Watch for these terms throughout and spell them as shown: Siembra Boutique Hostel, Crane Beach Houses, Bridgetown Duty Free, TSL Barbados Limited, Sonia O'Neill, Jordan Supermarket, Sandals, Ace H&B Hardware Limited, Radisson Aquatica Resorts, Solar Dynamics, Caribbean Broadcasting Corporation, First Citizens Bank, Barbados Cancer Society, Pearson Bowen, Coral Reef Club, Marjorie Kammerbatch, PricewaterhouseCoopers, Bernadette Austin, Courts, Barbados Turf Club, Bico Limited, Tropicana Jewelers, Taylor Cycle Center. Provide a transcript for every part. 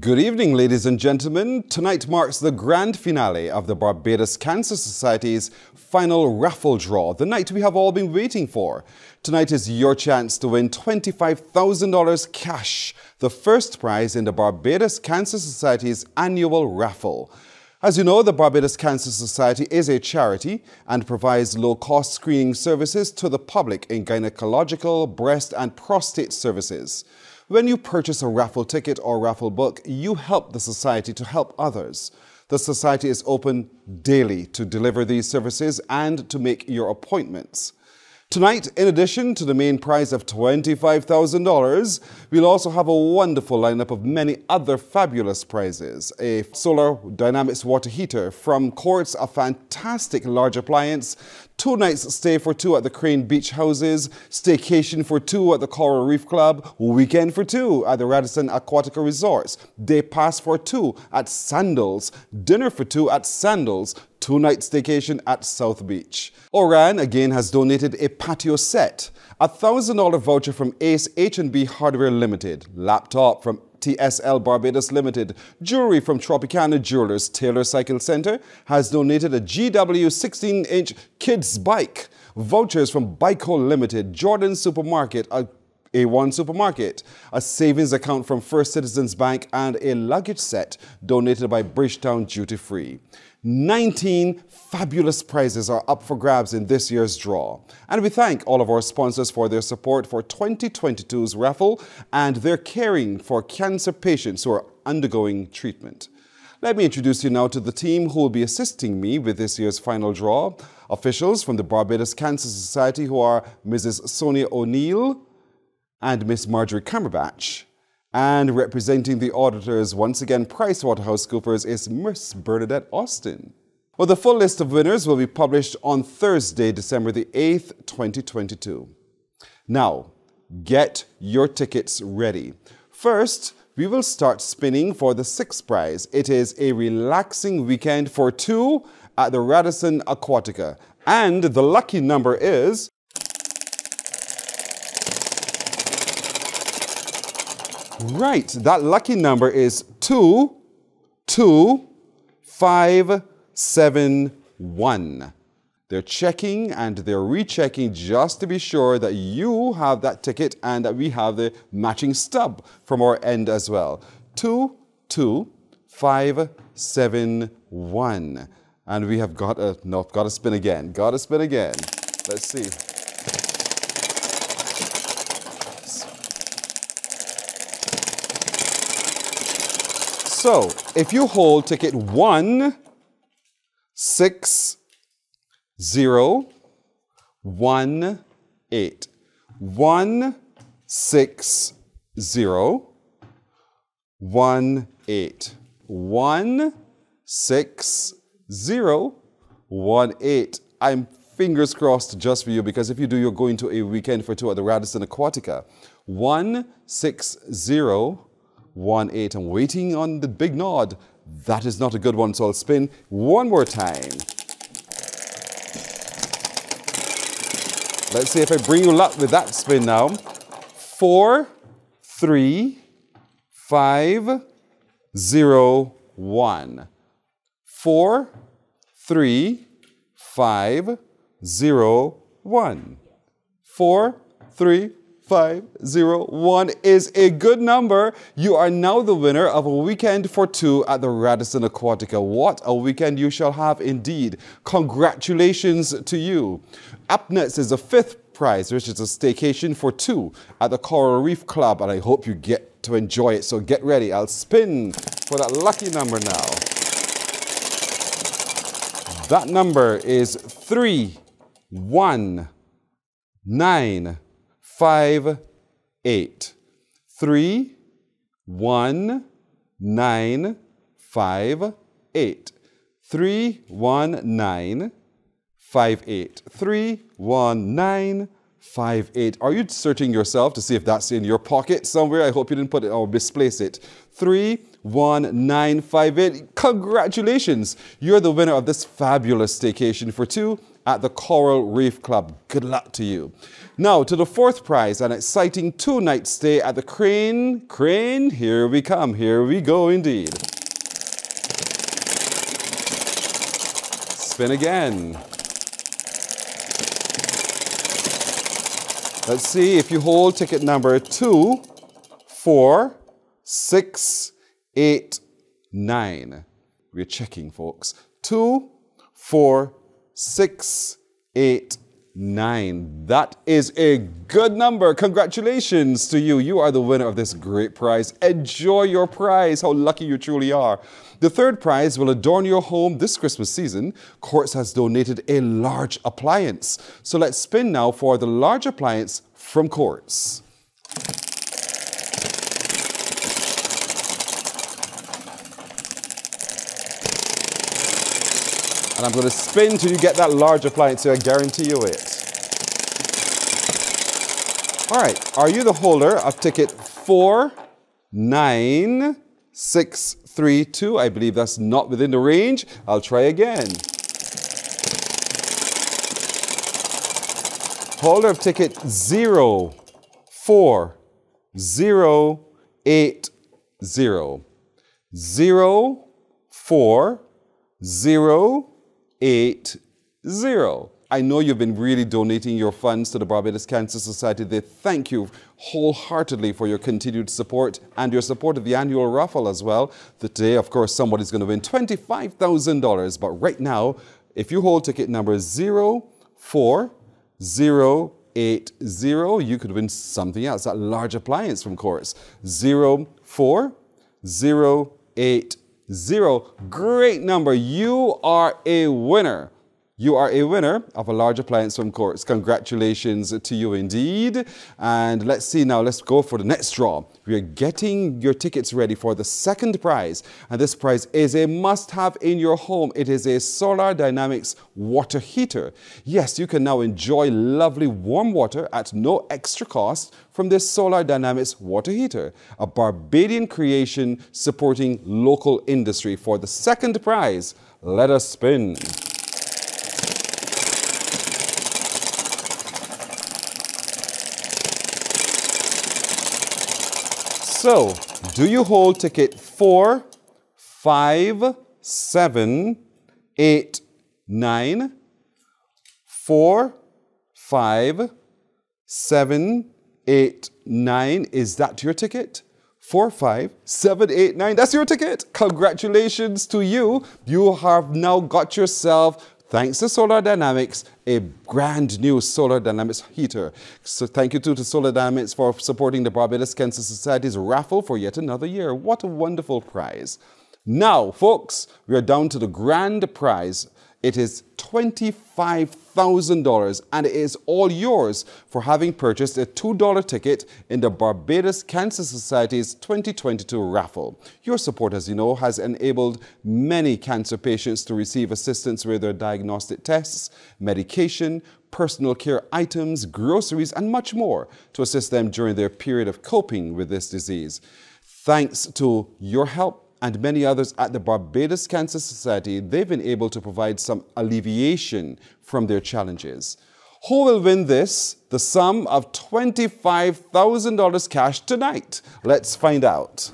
Good evening, ladies and gentlemen. Tonight marks the grand finale of the Barbados Cancer Society's final raffle draw, the night we have all been waiting for. Tonight is your chance to win $25,000 cash, the first prize in the Barbados Cancer Society's annual raffle. As you know, the Barbados Cancer Society is a charity and provides low-cost screening services to the public in gynecological, breast and prostate services. When you purchase a raffle ticket or raffle book, you help the society to help others. The society is open daily to deliver these services and to make your appointments. Tonight, in addition to the main prize of $25,000, we'll also have a wonderful lineup of many other fabulous prizes. A Solar Dynamics water heater from Courts, a fantastic large appliance, 2 nights stay for 2 at the Crane Beach Houses, staycation for 2 at the Coral Reef Club, weekend for 2 at the Radisson Aquatica Resorts, day pass for 2 at Sandals, dinner for 2 at Sandals, 2-night staycation at South Beach. Oran again has donated a patio set, a $1,000 voucher from Ace H&B Hardware Limited, laptop from TSL Barbados Limited, jewelry from Tropicana Jewelers. Taylor Cycle Center has donated a GW 16-inch kids bike, vouchers from Bico Limited, Jordan Supermarket, a A1 Supermarket, a savings account from First Citizens Bank, and a luggage set donated by Bridgetown Duty Free. 19 fabulous prizes are up for grabs in this year's draw. And we thank all of our sponsors for their support for 2022's raffle and their caring for cancer patients who are undergoing treatment. Let me introduce you now to the team who will be assisting me with this year's final draw. Officials from the Barbados Cancer Society, who are Mrs. Sonia O'Neill and Miss Marjorie Kammerbatch. And representing the auditors, once again, PricewaterhouseCoopers, is Miss Bernadette Austin. Well, the full list of winners will be published on Thursday, December the 8th, 2022. Now, get your tickets ready. First, we will start spinning for the 6th prize. It is a relaxing weekend for 2 at the Radisson Aquatica. And the lucky number is 22571. They're checking and they're rechecking just to be sure that you have that ticket and that we have the matching stub from our end as well. 22571. And we have got to spin again. Got to spin again. Let's see. So, if you hold ticket 16018, 16018, 16018, I'm fingers crossed just for you, because if you do, you're going to a weekend for 2 at the Radisson Aquatica. 16018. I'm waiting on the big nod. That is not a good one, so I'll spin one more time. Let's see if I bring you luck with that spin now. 4 3 5 0 1. 4 3 5 0 1. 4 3 5 0 1 is a good number. You are now the winner of a weekend for 2 at the Radisson Aquatica. What a weekend you shall have indeed. Congratulations to you. Up next is the 5th prize, which is a staycation for 2 at the Coral Reef Club, and I hope you get to enjoy it. So get ready. I'll spin for that lucky number now. That number is 3 1 9 5 8. 3 1 9 5 8. 3 1 9 5 8. 3 1 9 5 8. Are you searching yourself to see if that's in your pocket somewhere? I hope you didn't put it or misplace it. 3 1 9 5 8. Congratulations! You're the winner of this fabulous staycation for 2 at the Coral Reef Club. Good luck to you. Now to the fourth prize, an exciting two-night stay at the Crane, here we come, here we go indeed. Spin again. Let's see if you hold ticket number 2, 4, 6, 8, 9. We're checking, folks. 2, 4, 6, 8, 9. That is a good number. Congratulations to you. You are the winner of this great prize. Enjoy your prize. How lucky you truly are. The third prize will adorn your home this Christmas season. Courts has donated a large appliance. So let's spin now for the large appliance from Courts. And I'm going to spin till you get that large appliance, so I guarantee you it. All right, are you the holder of ticket 49632? I believe that's not within the range. I'll try again. Holder of ticket 04080. 04080. I know you've been really donating your funds to the Barbados Cancer Society. They thank you wholeheartedly for your continued support and your support of the annual raffle as well. Today, of course, somebody's going to win $25,000. But right now, if you hold ticket number 04080, you could win something else, that large appliance from Courts. 04080. Great number. You are a winner. You are a winner of a large appliance from Courts. Congratulations to you indeed. And let's see now, let's go for the next draw. We are getting your tickets ready for the second prize. And this prize is a must-have in your home. It is a Solar Dynamics water heater. Yes, you can now enjoy lovely warm water at no extra cost from this Solar Dynamics water heater, a Barbadian creation supporting local industry. For the second prize, let us spin. So, do you hold ticket 4, 5, 7, 8, 9? 4, 5, 7, 8, 9. Is that your ticket? 4, 5, 7, 8, 9. That's your ticket. Congratulations to you. You have now got yourself, thanks to Solar Dynamics, a brand new Solar Dynamics heater. So thank you to Solar Dynamics for supporting the Barbados Cancer Society's raffle for yet another year. What a wonderful prize. Now, folks, we are down to the grand prize. It is $25,000 and it is all yours for having purchased a $2 ticket in the Barbados Cancer Society's 2022 raffle. Your support, as you know, has enabled many cancer patients to receive assistance with their diagnostic tests, medication, personal care items, groceries, and much more to assist them during their period of coping with this disease. Thanks to your help and many others at the Barbados Cancer Society, they've been able to provide some alleviation from their challenges. Who will win this, the sum of $25,000 cash tonight? Let's find out.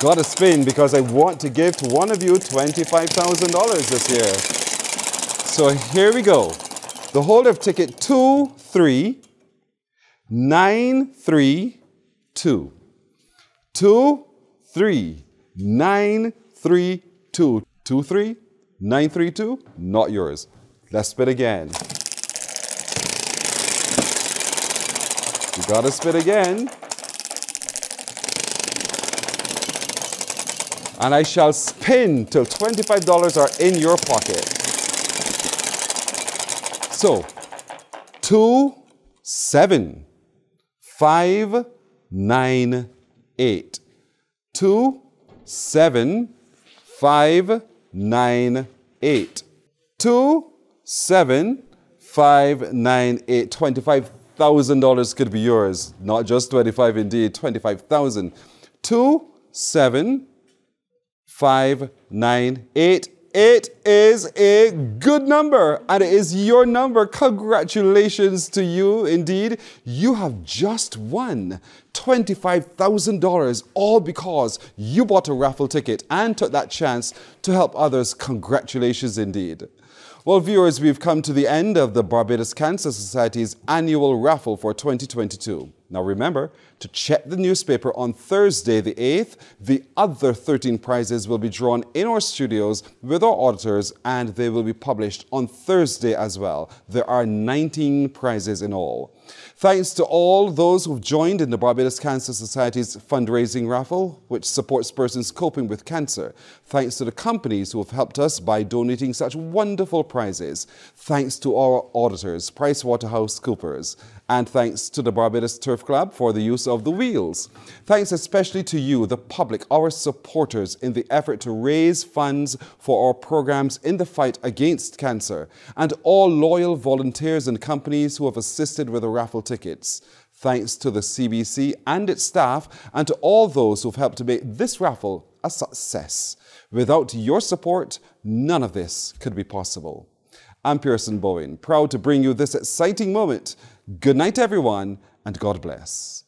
Gotta spin because I want to give to one of you $25,000 this year. So here we go. The holder of ticket 23932. 23932. 23932, not yours. Let's spin again. You gotta spin again. And I shall spin till $25 are in your pocket. So, 27598. 27598. 27598. $25,000 could be yours. Not just 25 indeed, 25,000. 27598. It is a good number, and it is your number. Congratulations to you indeed. You have just won $25,000, all because you bought a raffle ticket and took that chance to help others. Congratulations indeed. Well, viewers, we've come to the end of the Barbados Cancer Society's annual raffle for 2022. Now remember to check the newspaper on Thursday the 8th. The other 13 prizes will be drawn in our studios with our auditors, and they will be published on Thursday as well. There are 19 prizes in all. Thanks to all those who've joined in the Barbados Cancer Society's fundraising raffle, which supports persons coping with cancer. Thanks to the companies who have helped us by donating such wonderful prizes. Thanks to our auditors, PricewaterhouseCoopers. And thanks to the Barbados Turf Club for the use of the wheels. Thanks especially to you, the public, our supporters, in the effort to raise funds for our programs in the fight against cancer, and all loyal volunteers and companies who have assisted with the raffle tickets. Thanks to the CBC and its staff, and to all those who've helped to make this raffle a success. Without your support, none of this could be possible. I'm Pearson Bowen, proud to bring you this exciting moment. Good night, everyone, and God bless.